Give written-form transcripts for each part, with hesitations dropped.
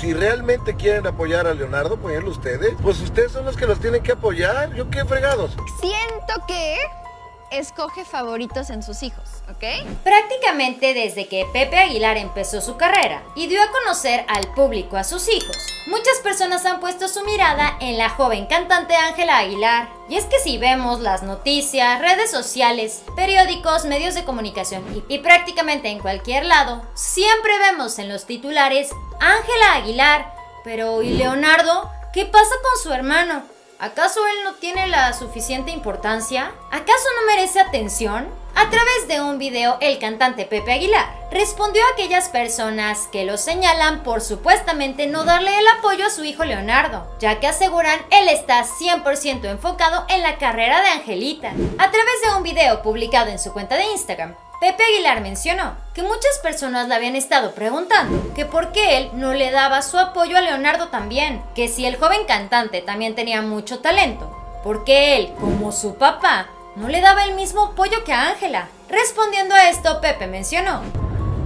si realmente quieren apoyar a Leonardo, apoyenlo ustedes. Pues ustedes son los que los tienen que apoyar. Yo qué fregados. Siento que escoge favoritos en sus hijos, ¿ok? Prácticamente desde que Pepe Aguilar empezó su carrera y dio a conocer al público a sus hijos, muchas personas han puesto su mirada en la joven cantante Ángela Aguilar. Y es que si vemos las noticias, redes sociales, periódicos, medios de comunicación y prácticamente en cualquier lado, siempre vemos en los titulares Ángela Aguilar. Pero ¿y Leonardo? ¿Qué pasa con su hermano? ¿Acaso él no tiene la suficiente importancia? ¿Acaso no merece atención? A través de un video, el cantante Pepe Aguilar respondió a aquellas personas que lo señalan por supuestamente no darle el apoyo a su hijo Leonardo, ya que aseguran él está 100% enfocado en la carrera de Angelita. A través de un video publicado en su cuenta de Instagram, Pepe Aguilar mencionó que muchas personas le habían estado preguntando que por qué él no le daba su apoyo a Leonardo también, que si el joven cantante también tenía mucho talento, ¿por qué él, como su papá, no le daba el mismo apoyo que a Ángela? Respondiendo a esto, Pepe mencionó: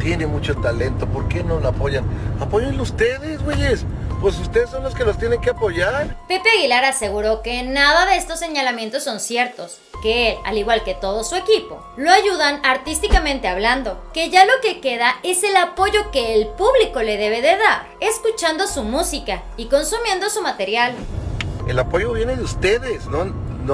tiene mucho talento, ¿por qué no lo apoyan? Apóyenlo ustedes, güeyes. Pues ustedes son los que los tienen que apoyar. Pepe Aguilar aseguró que nada de estos señalamientos son ciertos, que él, al igual que todo su equipo, lo ayudan artísticamente hablando, que ya lo que queda es el apoyo que el público le debe de dar, escuchando su música y consumiendo su material. El apoyo viene de ustedes, no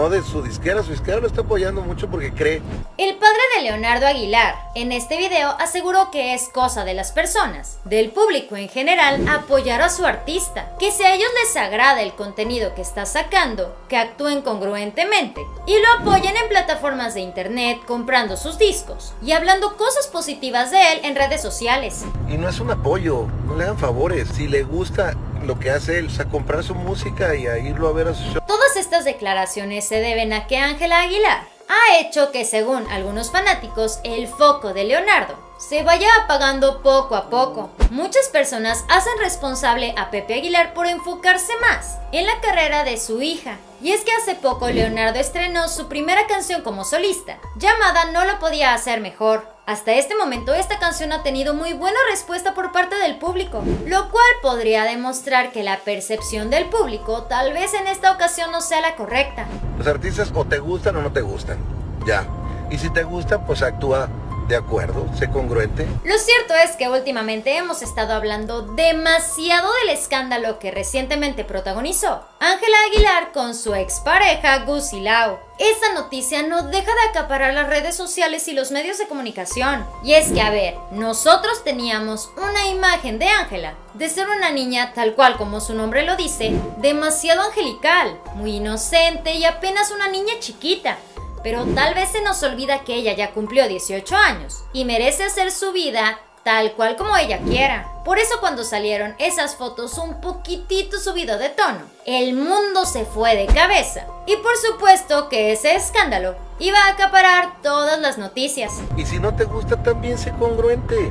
de su disquera. Su disquera lo está apoyando mucho porque cree. El padre de Leonardo Aguilar en este video aseguró que es cosa de las personas, del público en general, apoyar a su artista, que si a ellos les agrada el contenido que está sacando, que actúen congruentemente y lo apoyen en plataformas de internet, comprando sus discos y hablando cosas positivas de él en redes sociales. Y no es un apoyo, no le dan favores. Si le gusta lo que hace él, o sea, comprar su música y a irlo a ver a su show. Todas estas declaraciones se deben a que Ángela Aguilar ha hecho que, según algunos fanáticos, el foco de Leonardo se vaya apagando poco a poco. Muchas personas hacen responsable a Pepe Aguilar por enfocarse más en la carrera de su hija. Y es que hace poco Leonardo estrenó su primera canción como solista, llamada No lo podía hacer mejor. Hasta este momento esta canción ha tenido muy buena respuesta por parte del público, lo cual podría demostrar que la percepción del público tal vez en esta ocasión no sea la correcta. Los artistas o te gustan o no te gustan, ya. Y si te gustan, pues actúa de acuerdo, sé congruente. Lo cierto es que últimamente hemos estado hablando demasiado del escándalo que recientemente protagonizó Ángela Aguilar con su expareja Guzilao. Esta noticia no deja de acaparar las redes sociales y los medios de comunicación. Y es que, a ver, nosotros teníamos una imagen de Ángela de ser una niña, tal cual como su nombre lo dice, demasiado angelical, muy inocente y apenas una niña chiquita. Pero tal vez se nos olvida que ella ya cumplió 18 años y merece hacer su vida tal cual como ella quiera. Por eso cuando salieron esas fotos un poquitito subido de tono, el mundo se fue de cabeza. Y por supuesto que ese escándalo iba a acaparar todas las noticias. Y si no te gusta, también sé congruente.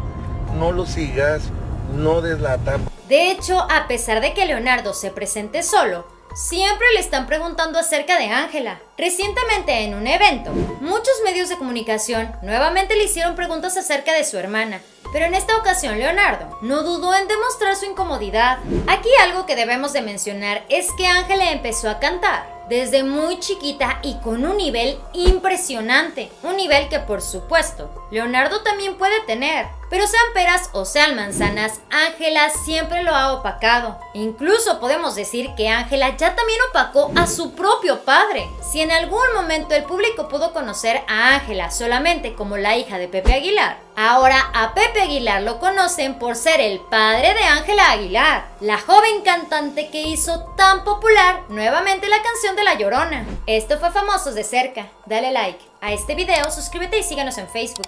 No lo sigas, no des lata. De hecho, a pesar de que Leonardo se presente solo, siempre le están preguntando acerca de Ángela. Recientemente en un evento, muchos medios de comunicación nuevamente le hicieron preguntas acerca de su hermana, pero en esta ocasión Leonardo no dudó en demostrar su incomodidad. Aquí algo que debemos de mencionar es que Ángela empezó a cantar desde muy chiquita y con un nivel impresionante, un nivel que por supuesto Leonardo también puede tener, pero sean peras o sean manzanas, Ángela siempre lo ha opacado. Incluso podemos decir que Ángela ya también opacó a su propio padre. Si en algún momento el público pudo conocer a Ángela solamente como la hija de Pepe Aguilar, ahora a Pepe Aguilar lo conocen por ser el padre de Ángela Aguilar, la joven cantante que hizo tan popular nuevamente la canción de La Llorona. Esto fue Famosos de Cerca. Dale like a este video, suscríbete y síganos en Facebook.